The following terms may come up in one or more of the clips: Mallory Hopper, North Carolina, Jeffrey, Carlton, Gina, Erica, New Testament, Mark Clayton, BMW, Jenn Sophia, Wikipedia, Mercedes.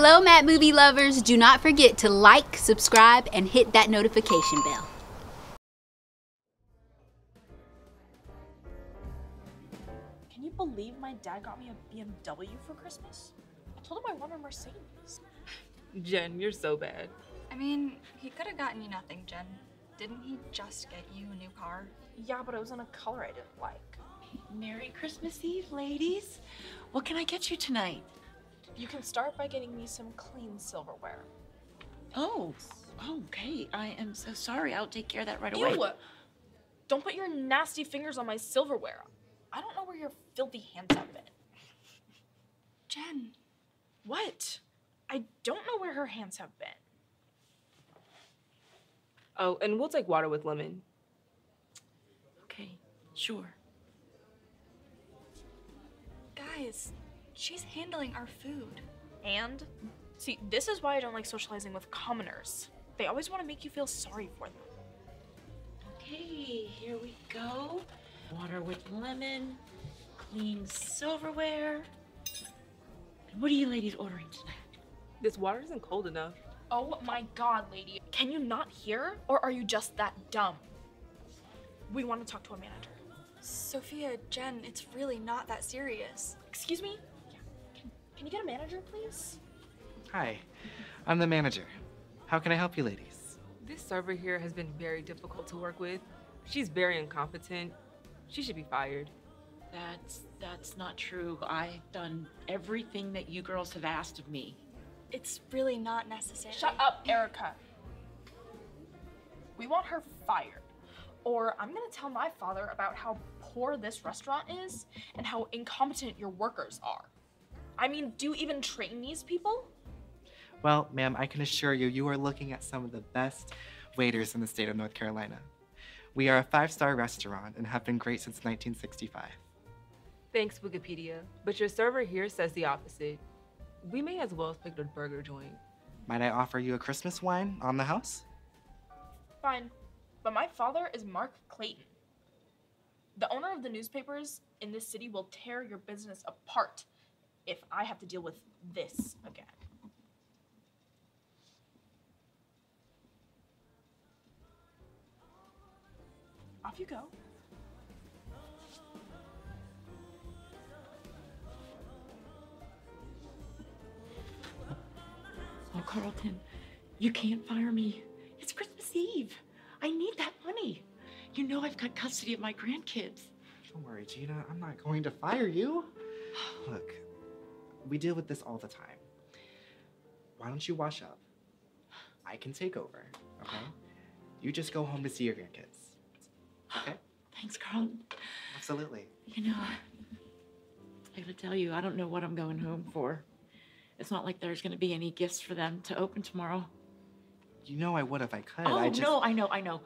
Hello, Matt Movie lovers. Do not forget to like, subscribe, and hit that notification bell. Can you believe my dad got me a BMW for Christmas? I told him I wanted a Mercedes. Jen, you're so bad. I mean, he could have gotten you nothing, Jen. Didn't he just get you a new car? Yeah, but it was in a color I didn't like. Merry Christmas Eve, ladies. What can I get you tonight? You can start by getting me some clean silverware. Oh, okay. I am so sorry. I'll take care of that right away. Ew! Don't put your nasty fingers on my silverware. I don't know where your filthy hands have been. Jen. What? I don't know where her hands have been. Oh, and we'll take water with lemon. Okay, sure. Guys, she's handling our food. And? See, this is why I don't like socializing with commoners. They always want to make you feel sorry for them. Okay, here we go. Water with lemon, clean silverware. And what are you ladies ordering tonight? This water isn't cold enough. Oh my God, lady. Can you not hear? Or are you just that dumb? We want to talk to a manager. Sophia, Jen, it's really not that serious. Excuse me? Yeah. Can you get a manager, please? Hi, I'm the manager. How can I help you, ladies? This server here has been very difficult to work with. She's very incompetent. She should be fired. That's not true. I've done everything that you girls have asked of me. It's really not necessary. Shut up, Erica. We want her fired, or I'm gonna tell my father about how poor this restaurant is and how incompetent your workers are. I mean, do you even train these people? Well, ma'am, I can assure you, you are looking at some of the best waiters in the state of North Carolina. We are a five-star restaurant and have been great since 1965. Thanks, Wikipedia, but your server here says the opposite. We may as well have picked a burger joint. Might I offer you a Christmas wine on the house? Fine, but my father is Mark Clayton. The owner of the newspapers in this city will tear your business apart if I have to deal with this again. Off you go. Oh, Carlton, you can't fire me. It's Christmas Eve. I need that money. You know I've got custody of my grandkids. Don't worry, Gina. I'm not going to fire you. Look, we deal with this all the time. Why don't you wash up? I can take over, okay? You just go home to see your grandkids, okay? Thanks, Carlton. Absolutely. You know, I gotta tell you, I don't know what I'm going home for. It's not like there's gonna be any gifts for them to open tomorrow. You know I would if I could. Oh, I just... no, I know.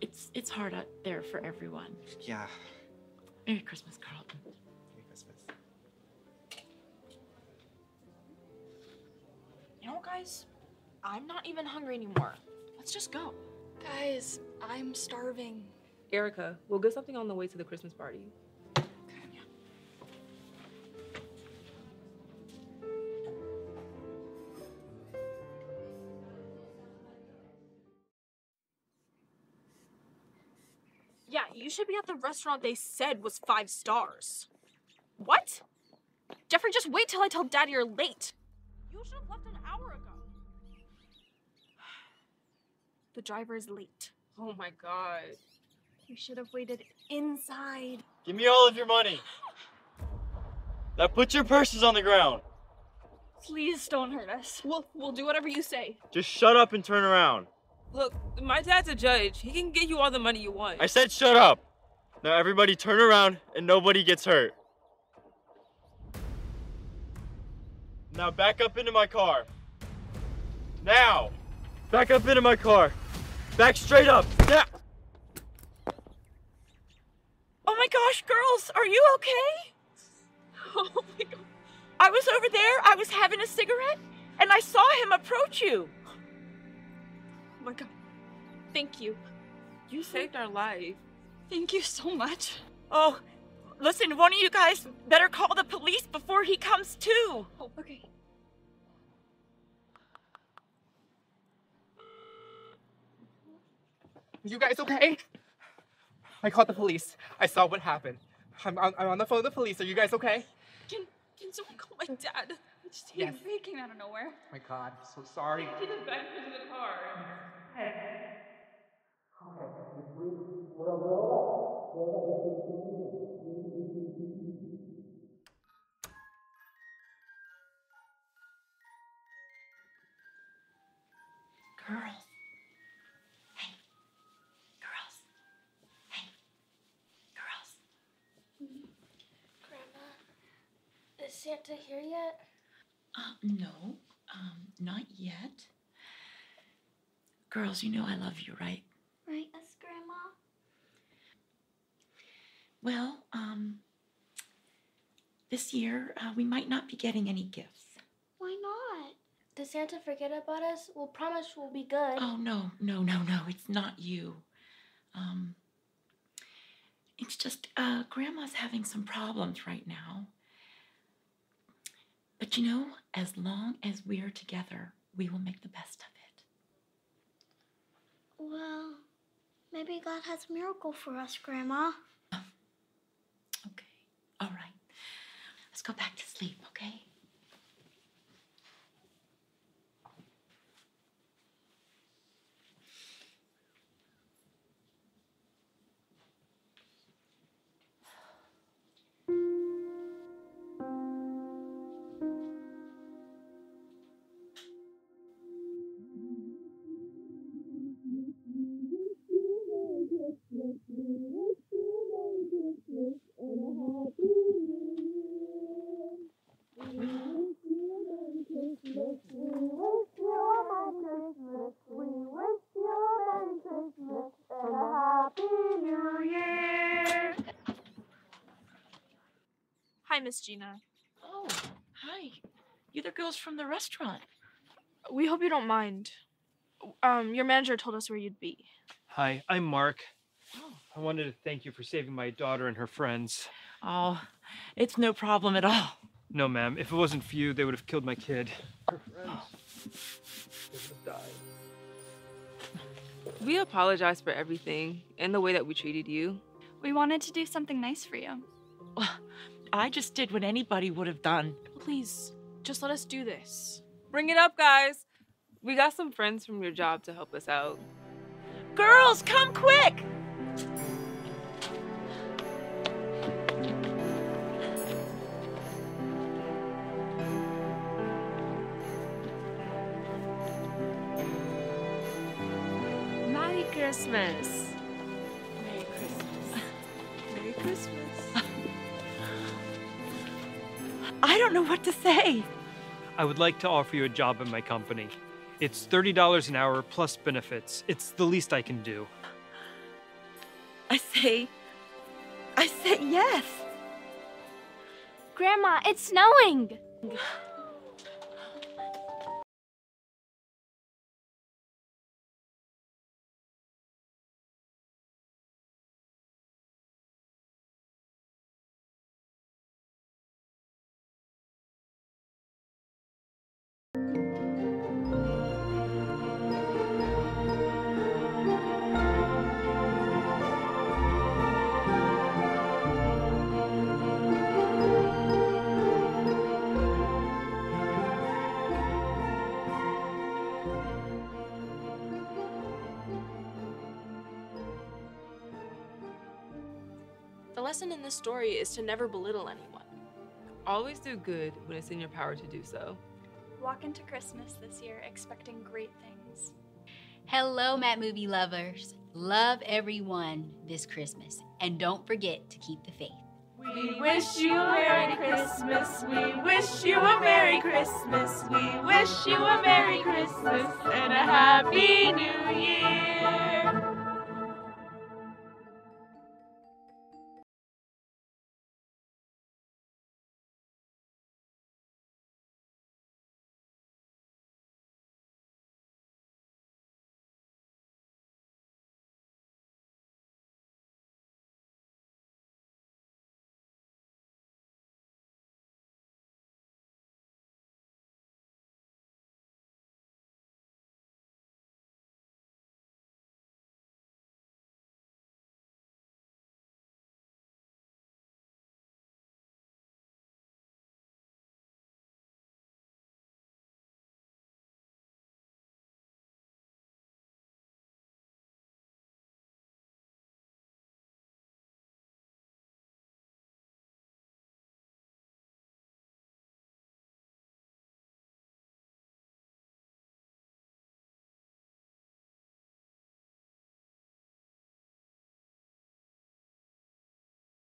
It's hard out there for everyone. Yeah. Merry Christmas, Carlton. Merry Christmas. You know, guys, I'm not even hungry anymore. Let's just go. Guys, I'm starving. Erica, we'll get something on the way to the Christmas party. Yeah, you should be at the restaurant they said was 5 stars. What? Jeffrey, just wait till I tell Daddy you're late. You should have left an hour ago. The driver is late. Oh my God. You should have waited inside. Give me all of your money. Now put your purses on the ground. Please don't hurt us. We'll do whatever you say. Just shut up and turn around. Look, my dad's a judge. He can get you all the money you want. I said shut up. Now everybody turn around and nobody gets hurt. Now back up into my car. Now! Back up into my car. Back straight up. Now! Oh my gosh, girls, are you okay? Oh my God. I was over there, I was having a cigarette, and I saw him approach you. Oh my God, thank you. You saved our life. Thank you so much. Oh, listen, one of you guys better call the police before he comes too. Oh, okay. Are you guys okay? I called the police. I saw what happened. I'm on the phone with the police. Are you guys okay? Can someone call my dad? I just hear him baking out of nowhere. Oh my God, I'm so sorry. Get the back into the car. Hey. Girls. Hey. Girls. Hey. Girls. Grandma, is Santa here yet? No. Not yet. Girls, you know I love you, right? Right, yes, Grandma. Well, this year, we might not be getting any gifts. Why not? Does Santa forget about us? We'll promise we'll be good. Oh, no. It's not you. It's just, Grandma's having some problems right now. But you know, as long as we're together, we will make the best of it. Well, maybe God has a miracle for us, Grandma. Okay. All right. Let's go back to sleep, okay? Miss Gina. Oh, hi. You're the girls from the restaurant. We hope you don't mind. Your manager told us where you'd be. Hi, I'm Mark. Oh. I wanted to thank you for saving my daughter and her friends. Oh, it's no problem at all. No, ma'am. If it wasn't for you, they would have killed my kid. Her friends. They would have died. We apologize for everything and the way that we treated you. We wanted to do something nice for you. I just did what anybody would have done. Please, just let us do this. Bring it up, guys. We got some friends from your job to help us out. Girls, come quick! Merry Christmas. Merry Christmas. Merry Christmas. I don't know what to say. I would like to offer you a job in my company. It's $30 an hour plus benefits. It's the least I can do. I say yes. Grandma, it's snowing. The lesson in this story is to never belittle anyone. Always do good when it's in your power to do so. Walk into Christmas this year expecting great things. Hello, Matt Movie lovers. Love everyone this Christmas. And don't forget to keep the faith. We wish you a Merry Christmas. We wish you a Merry Christmas. We wish you a Merry Christmas and a Happy New Year.